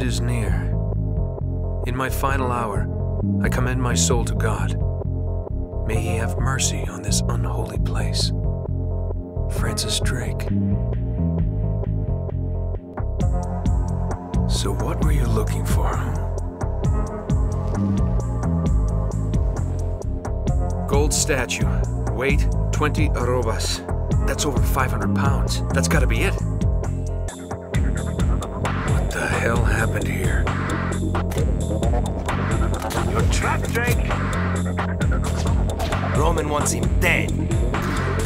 end is near. In my final hour, I commend my soul to God. May He have mercy on this unholy place. Francis Drake. So what were you looking for? Gold statue, weight 20 arrobas. That's over 500 pounds. That's gotta be it. What the hell happened here? You're trapped, Drake! Roman wants him dead.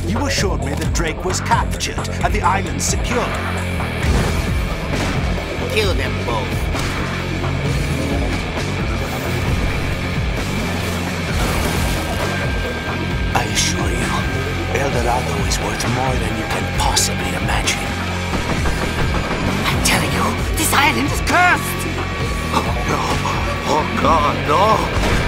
You assured me that Drake was captured and the island secure. Kill them both. I assure you, El Dorado is worth more than you can possibly imagine. I'm telling you, this island is cursed! Oh no! Oh God, no!